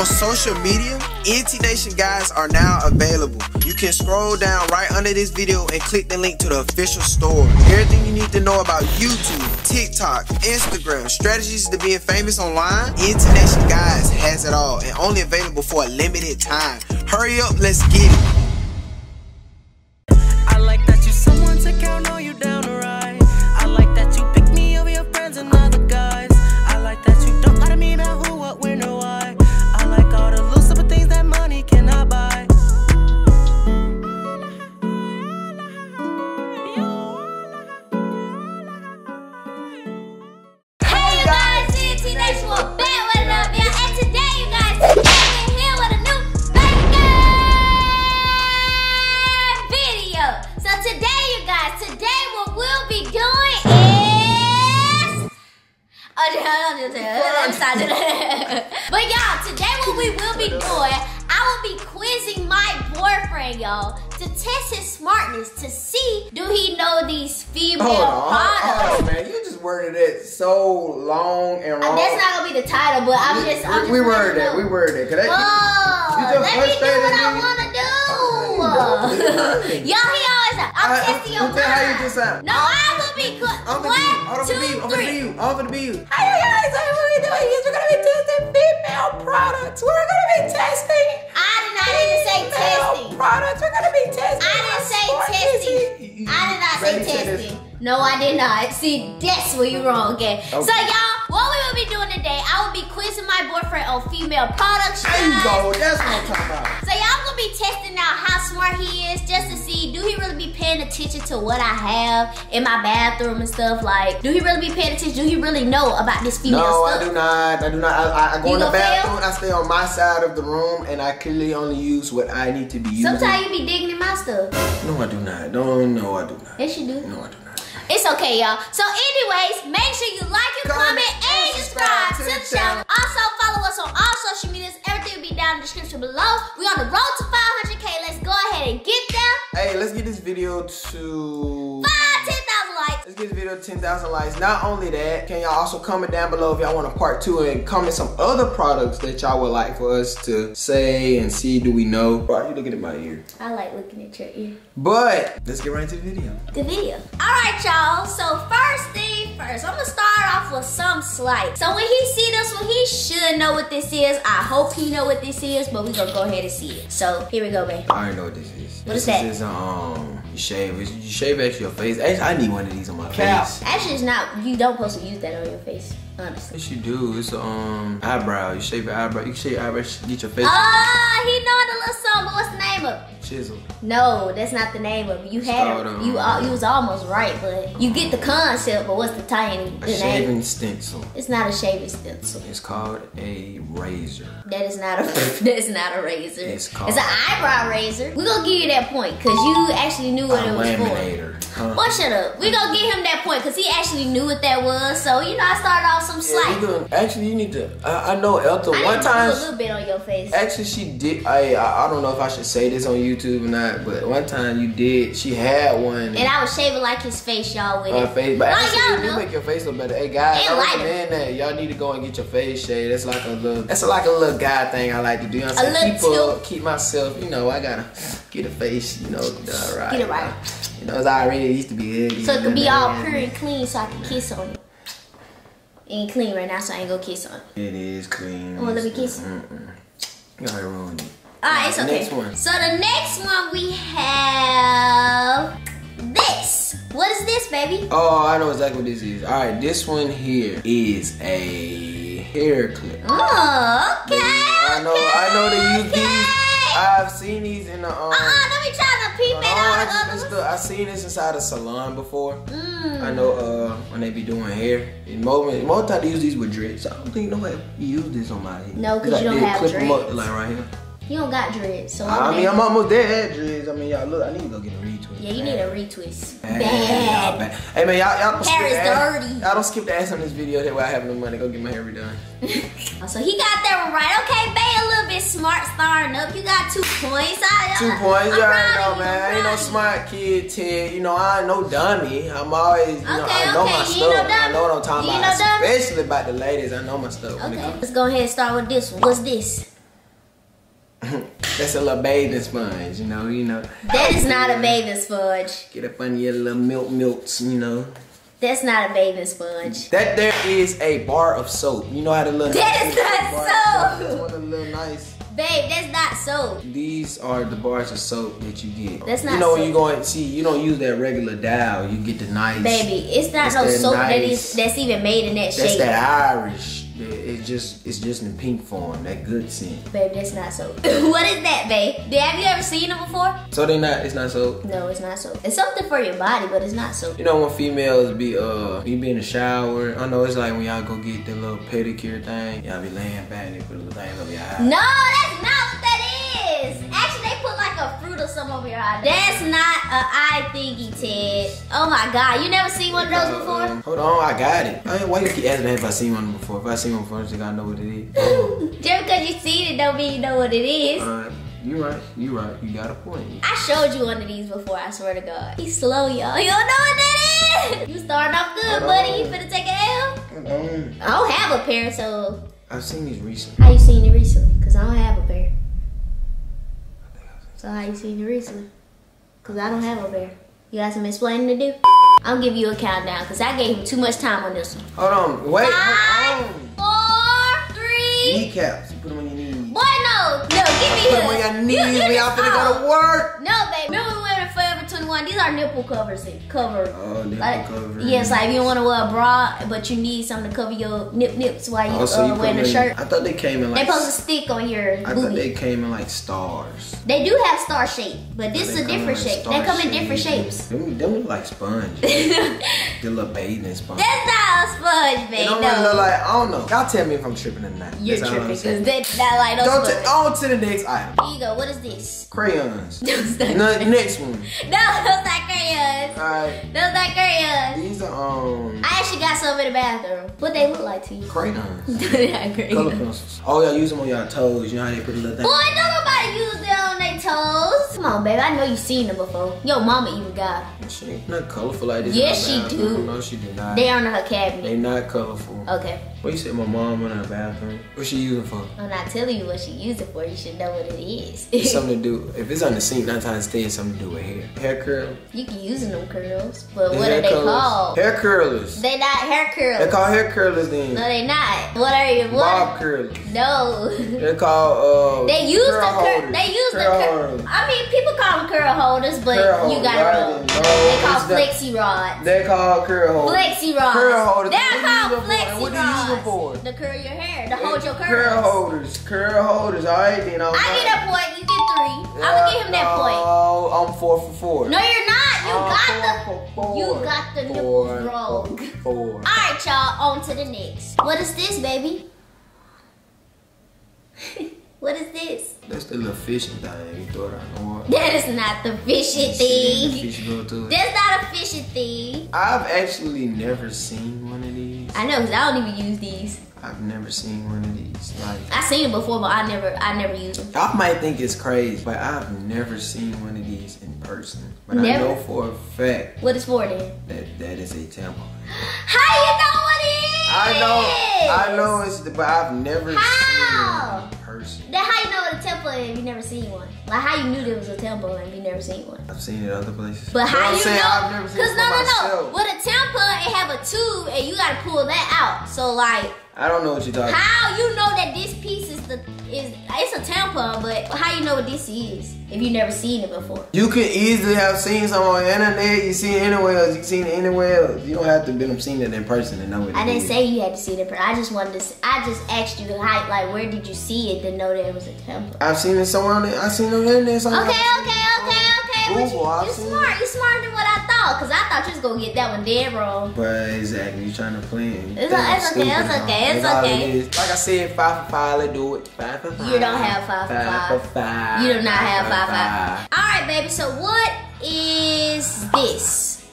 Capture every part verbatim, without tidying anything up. on social media, N T Nation guys are now available. You can scroll down right under this video and click the link to the official store. Everything you need to know about YouTube, TikTok, Instagram, strategies to being famous online, N T Nation guys has it all, and only available for a limited time. Hurry up, let's get it. But y'all, today what we will be doing, I will be quizzing my boyfriend, y'all, to test his smartness, to see do he know these female products. Oh, man, you just worded it so long and wrong. Uh, that's not gonna be the title, but I'm just. I'm we, just we worded it. We worded it. Oh, let me do what I wanna do. Y'all, he always. I'm I, testing I, your mind. How you just sound? No, I will be. One, two, three. All for the view. How you guys? What we doing? We're gonna be testing female products. We're gonna be testing. I did not even say testing products. We're gonna be testing. I didn't say testing. I did not say testing. No, I did not. See, that's where you're wrong again. Okay. So y'all, what we will be doing today, I will be quizzing my boyfriend on female products. There you go. That's what I'm talking about. So y'all gonna be testing out how smart he is, just to see do he really be paying attention to what I have in my bathroom and stuff. Like, do he really be paying attention? Do he really know about this female no, stuff? No, I do not. I do not. I, I go you in the bathroom. Fail? I stay on my side of the room, and I clearly only use what I need to be using. Sometimes you be digging in my stuff. No, I do not. Don't. No, I do not. Yes, you do. No, I do not. It's okay, y'all. So anyways, make sure you like and comment, comment and subscribe to the channel. Also, follow us on all social medias. Everything will be down in the description below. We on the road to five hundred K. Let's go ahead and get there. Hey, let's get this video to... five, ten thousand likes. Let's get this video to ten thousand likes. Not only that, can y'all also comment down below if y'all want a part two, and comment some other products that y'all would like for us to say and see do we know. Why are you looking at my ear? I like looking at your ear. But let's get right into the video. The video. All right, y'all. So first thing first, I'm gonna start off with some slight. So when he see this one, he should know what this is. I hope he know what this is, but we gonna go ahead and see it. So here we go, man. I already know what this is. What is that? This is um. You shave, you shave actually your face. Actually, I need one of these on my Cow. face. Actually, it's not. You don't supposed to use that on your face, honestly. Yes, you do. It's um eyebrow. You shave your eyebrow. You shave your eyebrow. Get your face. Ah, uh, he know the little song, but what's the name of it? Chisel. No, that's not the name of it. You had it. You all, you was almost right, but you get the concept. But what's the tiny? The a shaving name? stencil. It's not a shaving stencil. It's called a razor. That is not a. That is not a razor. It's called. It's an eyebrow razor. We gonna give you that point because you actually knew. What it was for. Huh? Boy, shut up. We gonna get him that point because he actually knew what that was. So you know, I started off some slack. Yeah, actually, you need to. I, I know Elta I one time. A little bit on your face. Actually, she did. I I don't know if I should say this on YouTube or not, but one time you did. She had one, and, and I was shaving like his face, y'all. With her face, but like, actually, you make your face look better. Hey guys, I recommend that y'all need to go and get your face shaved. That's like a little. That's like a little guy thing I like to do. You know what I'm saying? Keep up, keep myself. You know, I gotta get a face. You know, all right. Get Right. You know, it's already it used to be ugly. So it could be all pure and clean, so I can kiss on it. It ain't clean right now, so I ain't gonna kiss on it. It is clean. Oh, let me kiss. Mm-mm. You already ruined it. All right, it's okay. Next one. So the next one we have this. What is this, baby? Oh, I know exactly what this is. All right, this one here is a hair clip. Oh, okay. I know. Okay, I know that you okay. did. I've seen these in the um. Uh uh, don't be trying to peep uh, at all the others. I've seen this inside a salon before. Mm. I know uh when they be doing hair. In moment, most time they use these with dreads. I don't think nobody use this on my head. No, because like you don't have clip dreads. Them up, like right here. You don't got dreads, so I mean I'm almost dead at dreads. I mean y'all look, I need to go get a retwist. Yeah, you man. need a retwist. Bad. bad. bad. Hey man, y'all don't skip ass. dirty. Y'all don't skip the ass on this video. That way I have no money. Go get my hair redone. So he got that one right. Okay, bae, a little bit smart starting up. You got two points. I, two points. You already know, man. I ain't no smart kid, Ted. You know I ain't no dummy. I'm always, you know, okay, I know okay. my you stuff. No I know what I'm talking you about, especially about the ladies. I know my stuff. Okay, let's go ahead and start with this one. What's this? That's a little bathing sponge, you know, you know. That is not a bathing sponge. Get up under your little milk milks, you know. That's not a bathing sponge. That there is a bar of soap. You know how the little. That is not soap. That's one of the little nice. Babe, that's not soap. These are the bars of soap that you get. That's not soap. You know, soap. When you go and see, you don't use that regular dial. You get the nice. Baby, it's not no soap nice, that is, that's even made in that that's shape. That's that Irish. It just, it's just in pink form, that good scent. Babe, that's not soap. What is that, babe? Have you ever seen it before? So they not, it's not soap? No, it's not soap. It's something for your body, but it's not soap. You know when females be, uh, you be in the shower, I know it's like when y'all go get the little pedicure thing, y'all be laying back and they put little things over your eyes. No, that's not what that is! Actually, they put like a fruit or something over your eye. That's not an eye thingy, Ted. Oh my God, you never seen one of those before? Uh, hold on, I got it. I mean, why you keep asking me if I seen one before? If I seen I gotta know what it is. Just because you seen it don't mean you know what it is. Uh, you right, you right, you got a point. I showed you one of these before, I swear to God. He's slow, y'all. You don't know what that is! You starting off good, buddy. You finna take an L? I don't have a pair, so... I've seen these recently. How you seen it recently? Because I don't have a pair. I think I've seen so how you seen it recently? Because I don't have a pair. You got some explaining to do? I'll give you a countdown, because I gave him too much time on this one. Hold on, wait, Five, hold on. Kneecaps. You put them on your knees. Boy, no. No, give me put them on your knees. You, we all finna go to work. No, baby. Remember when we were Forever twenty-one? These are nipple covers. Cover. Oh, nipple like, covers. Yes, yeah, like if you don't want to wear a bra, but you need something to cover your nip nips while you, oh, so you uh, wearing a shirt. I thought they came in like... They supposed to stick on your I booty. Thought they came in like stars. They do have star shape, but this is a different shape. They come in different shapes. Them, them look like sponges. They look bathing sponges. That's not a sponge, babe. Don't no. Look like, I don't know. Y'all tell me if I'm tripping or not. You're that's tripping, because that's not like no don't sponge. On to the next item. Here you go. What is this? Crayons. Those not no, crayons. Next one. No, those not crayons. All right. Those not crayons. These are, um... I actually got some in the bathroom. What they look like to you? Crayons. They're not crayons. Color pencils. Oh, y'all use them on y'all toes. You know how they put a little thing. Boy, don't nobody use them on their toes. Come on, babe. I know you've seen them before. Your mama even got them. She ain't not colorful like this. Yes, she do. No, she did not. They are in her cabinet. They not colorful. Okay. Well, you said my mom in her bathroom. What's she using for? I'm not telling you what she used it for. You should know what it is. It's something to do. If it's on the sink, nine times ten, it's something to do with hair. Hair curl. You can use them curls, but the what are they curlers. Called? Hair curlers. They not hair curlers. They're called hair curlers then. No, they not. What are you? What? Bob curlers. No. They're called. Uh, they use curl the curl. They use curl the curl. I mean, people call them curl holders, but curl you gotta know. No, they call flexi rods. They call curl holders. Flexi rods. Curl holders. They're called flexi rods. Before. To curl your hair, to hold your curls. Curl holders, curl holders. All right, then. I'm I not. Get a point. You get three. I'm gonna give him no, that point. Oh, I'm four for four. No, you're not. You I'm got four the. For four. You got the nipples four, wrong. Four. All right, y'all. On to the next. What is this, baby? What is this? That's the little fishing thing. You thought I know it. That is not the fishing thing. The fish go to it. That's not a fishing thing. I've actually never seen one of these. I know, cause I don't even use these. I've never seen one of these. Like I seen them before, but I never, I never used them. Y'all might think it's crazy, but I've never seen one of these in person. But never? I know for a fact. What is for then? That that is a tampon. How you know what it is? I know, I know it's, but I've never how? Seen one in person. Then how you know what a tampon is if you never seen one? Like how you knew there was a tampon and you never seen one? I've seen it other places. But how you know? I've never seen it. Cause no, no, no. With a tampon, it have a tube, and you gotta pull that out. So like. I don't know what you're talking about. How you know that this piece is the is it's a tampon, but how you know what this is if you never seen it before? You can easily have seen some on the internet. You see it anywhere else. You seen it anywhere else. You don't have to have seen it in person to know it. I didn't say you had to see it in person. I just wanted to. See, I just asked you how, like where did you see it to know that it was a tampon? I've seen it somewhere on the. I seen it on the internet. Somewhere okay, okay, okay, okay. Google, you, you're smart. You're smarter than what I thought, cause I thought you was gonna get that one dead wrong. But exactly, you trying to play it. It's, a, it's okay. It's okay. okay. It's okay. It like I said, five for five, let's do it. Five for five. You don't have five for five. Five for five. You do not have five for five. Alright, baby, so what is this?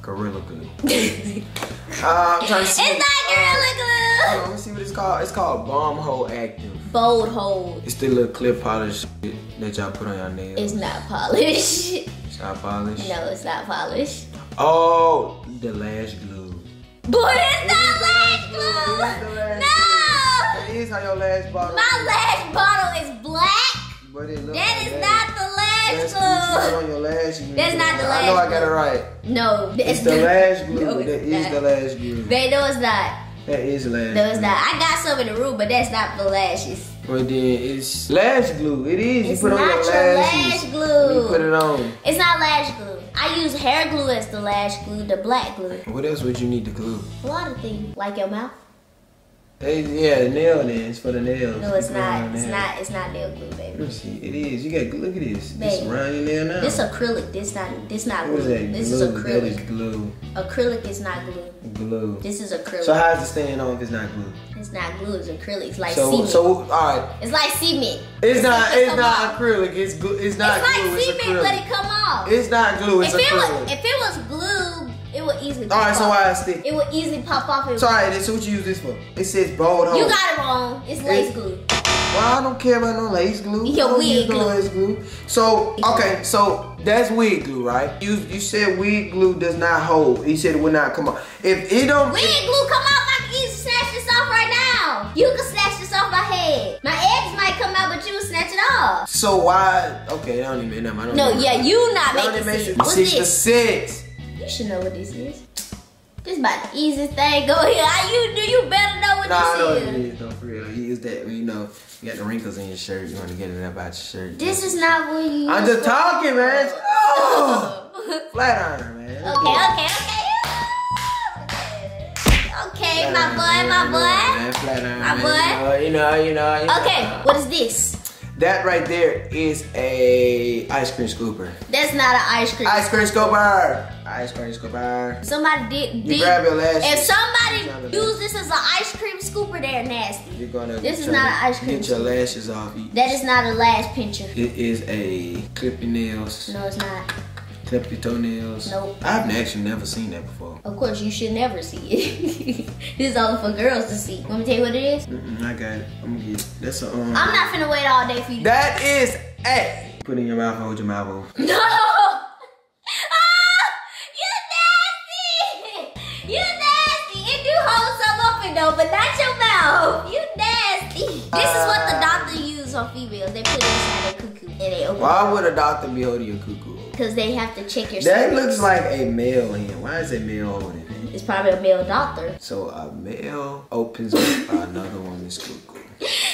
Gorilla glue. uh, I'm trying to see. It's not Gorilla Glue. Hold on, let me see what it's called. It's called Bomb Hole Active. Bold Hold. It's the little clip polish that y'all put on your nails. It's not polish. It's not polish? No, it's not polish. Oh, the lash glue. But it's not lash glue! No! That is how your lash bottle is. My lash bottle is black! But it looks that like is that. Not the lash glue. On your lash glue. That's not the lash glue. I know I got it right. No. It's the lash glue. No, that is the lash glue. They know it's not. That is lash No, it's glue. Not. I got some in the room, but that's not for lashes. But then it's lash glue. It is. It's you put not on your, your lash glue. You put it on. It's not lash glue. I use hair glue as the lash glue, the black glue. What else would you need to glue? A lot of things. Like your mouth? Hey, yeah, nail then. It's for the nails. No, it's not. It's not. It's not nail glue, baby. Let me see. It is. You got. Look at this. Baby. It's around your nail now. This acrylic. This not. This not glue. What is that? This glue. Is acrylic. That is glue. Acrylic is not glue. Glue. This is acrylic. So how's it staying on if it's not glue? It's not glue. It's acrylic. It's like so, cement. So all right. It's like cement. It's, it's not. It's not acrylic. It's glue. It's not it's glue. Like it's like cement, but it come off. It's not glue. It's if acrylic. It was, if it was glue, it would easily. All right. Pop so why I stick? It would easily pop off. It so all right. So what you use this for? It says bold hole. You got it wrong. It's lace it's, glue. Well, I don't care about no lace glue. Your wig glue. Lace glue. So okay. So. That's wig glue, right? You you said wig glue does not hold. You said it will not come off. If it don't wig if, glue come off, I can easily snatch this off right now. You can snatch this off my head. My edges might come out, but you will snatch it off. So why? Okay, that don't even. I don't no, yeah, right. You not making sense. What's six this? Six. You should know what this is. This is about the easiest thing go here. You do you better know what nah, this I know is. No, no, for real. You use that when you know. You got the wrinkles in your shirt. You want to get it up out your shirt. This That's is not what you. I'm just talking, man. Oh. Flat iron, man. Okay, okay, okay. Okay, flat my iron, boy, my boy. Man, flat iron, my man. Boy. You know, you know, you know. Okay, what is this? That right there is a ice cream scooper. That's not an ice cream. Ice cream scooper. Ice cream scooper. Somebody did. You did, grab your lashes. If somebody used this as an ice cream scooper, they're nasty. You're gonna. This is not an ice cream. Get your lashes off. That is not a lash pincher. It is a clip your nails. No, it's not. Clip your toenails. Nope. I've actually never seen that before. Of course, you should never see it. This is all for girls to see. Want me to tell you what it is? Mm-mm, I got it. I'm gonna get it. That's a. Um, I'm not finna wait all day for you. That is a. Put in your mouth, hold your mouth over. No! Oh! You nasty! You nasty! It do hold some up in though, but not your mouth. You nasty! Uh, this is what the doctor uses on females. They put it inside their cuckoo and they open. Why would a doctor be holding your cuckoo? Because they have to check your That looks like a male hand. Why is a male holding it? It's probably a male doctor. So a male opens up another woman's cuckoo.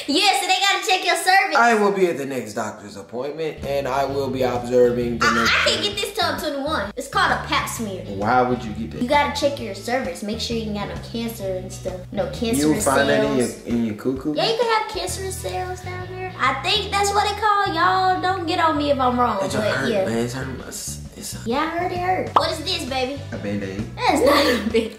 Yeah, so they got to check your cervix. I will be at the next doctor's appointment, and I will be observing the I, next I can't get this till I'm twenty-one. It's called a pap smear. Why would you get that? You got to check your cervix. Make sure you ain't got no cancer and stuff. No cancerous cells. You'll find cells. That in your, in your cuckoo? Yeah, you can have cancerous cells down there. I think that's what it called. Y'all don't get on me if I'm wrong. It but hurt, yeah. Man. It's hurt. It's a... Yeah, I heard it hurt. What is this, baby? A band-aid. That's not a band-aid.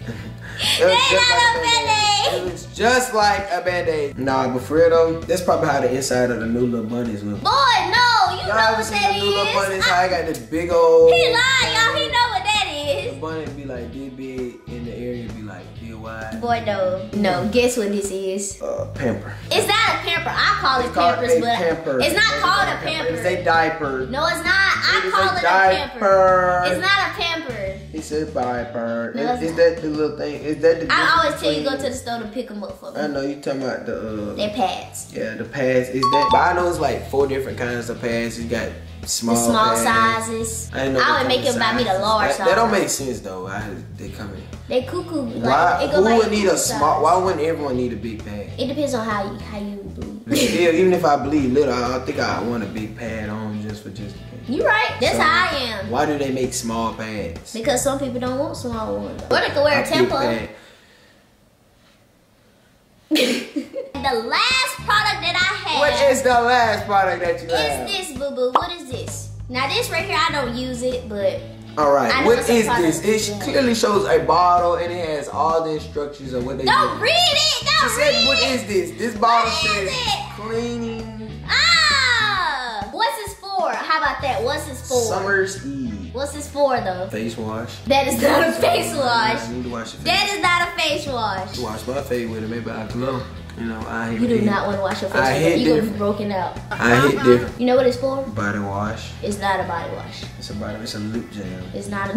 That ain't not like a band-aid. It's just like a band-aid. Nah, but for real though, that's probably how the inside of the new little bunnies look. Boy, no, you know what that is. New little bunnies, I... I got this big old. He lying, y'all. He know what that is. The bunny be like this big, in the area be like this wide. Boy, no, no. Guess what this is? Uh, pamper. It's not a pamper. I call it pampers, but pamper. It's not called a pamper. It's a diaper. No, it's not. I call it a pamper. It's not a pamper. It's a diaper. No, is, is that the little thing? Is that the? I always tell you go to the store to pick them up for me. I know you talking about the. Uh, Their pads. Yeah, the pads. Is that? But I know it's like four different kinds of pads. You got small. The small pads. Sizes. I, know I would make it buy me the large that, size. That don't make sense though. I, they come in. They cuckoo. Like, why? It go who like would need a small? Size. Why wouldn't everyone need a big pad? It depends on how you how you bleed. Still, even if I bleed little, I don't think I want a big pad on just for just. You right. That's so, how I am. Why do they make small pads? Because some people don't want small ones. Or they can wear a tampon. The last product that I have. What is the last product that you is have? Is this, boo-boo. What is this? Now, this right here, I don't use it, but... All right. What is this? It good. Clearly shows a bottle, and it has all the instructions of what they do. Don't doing. Read it. Don't she read said, it. What is this? This bottle what says cleaning. Ah! What's this? How about that? What's this for? Summer's Eve. What's this for though? Face wash. That is not a face wash. You need to wash your face. That is not a face wash. You wash my face with it, maybe I glow. You know, I hit. You do hit. Not want to wash your face. I hit you different. Gonna be broken out. I hit different. You know what it's for? Body wash. It's not a body wash. It's a body. It's a lip jam. It's not a.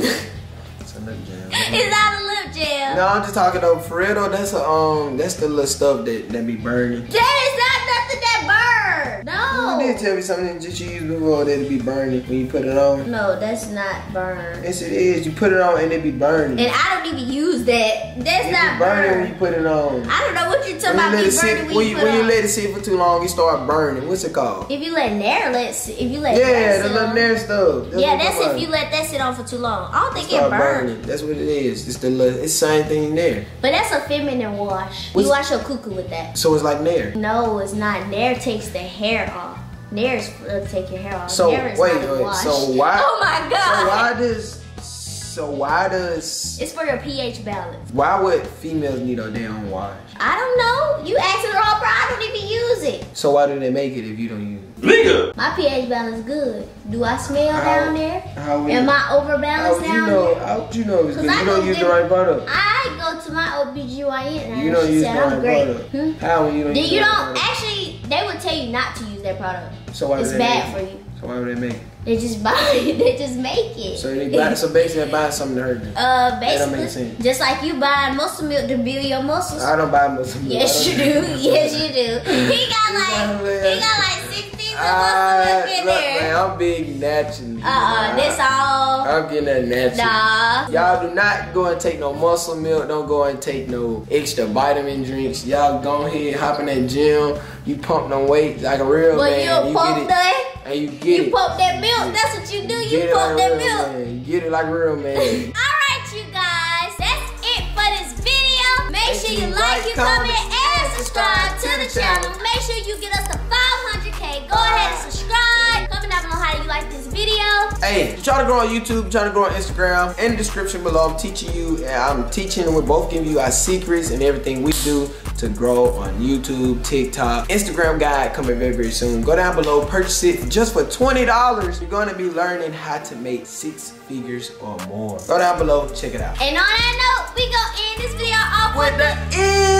It's a lip jam. It's not a lip jam. No, I'm just talking though. For real though, that's a um, that's the little stuff that that be burning. That is not nothing that burns. No. No. You did tell me something that you used before that'd be burning when you put it on. No, that's not burn. Yes, it is. You put it on and it be burning. And I don't even use that. That's it not be burning burn. When you put it on. I don't know what you're talking about. You it burning sit, when, when you, put when you let it sit for too long, it start burning. What's it called? If you let nair, let's. If you let yeah, the little nair stuff. That's yeah, that's if you let that sit on for too long. I don't think it, it burns. Burning. That's what it is. It's the little, it's the same thing there. But that's a feminine wash. What's, you wash your cuckoo with that. So it's like nair. No, it's not. Nair takes the hair off. Nair's uh, take your hair off. So nair is wait, not wait. So why? Oh my God. So why does? So why does... It's for your pH balance. Why would females need a damn wash? I don't know. You asking the wrong person. I don't even use it. So why do they make it if you don't use it? Nigga! My pH balance good. Do I smell how, down there? How Am I overbalanced down you know, there? How would you know? It's Cause Cause you don't use get, the right product. I go to my O B G Y N and you don't use said, the right I'm great. Product. Hmm? How you don't use you the don't, right Actually, they would tell you not to use that product. So why It's bad for you. So why would they make it? They just buy it. They just make it. So they buy. So basically, they buy something to hurt them. Uh, basically, that don't make sense. Just like you buy muscle milk to build your muscles. I don't buy muscle milk. Yes, you do. Yes, you do. He got like he got like sixteen uh, muscle milk in look, there. Man, I'm big naturally. Uh, uh, that's all. I'm getting that natural. Nah. Y'all do not go and take no muscle milk. Don't go and take no extra vitamin drinks. Y'all go ahead, hop in that gym. You pump no weight like a real but man. But you pump that. And you get you it. pump that milk. That's what you do. You, you pump like that milk. Man. You get it like real man. All right, you guys. That's it for this video. Make if sure you, you like, like, comment, and subscribe to the channel. channel. Make sure you get us to five hundred K. Go ahead and subscribe. Comment down below how you like this video. Hey, try to grow on YouTube. Try to grow on Instagram. In the description below, I'm teaching you. And I'm teaching and we're both giving you our secrets and everything we do to grow on YouTube, TikTok, Instagram guide coming very, very soon. Go down below, purchase it just for twenty dollars. You're gonna be learning how to make six figures or more. Go down below, check it out. And on that note, we gonna end this video off with, with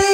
the E.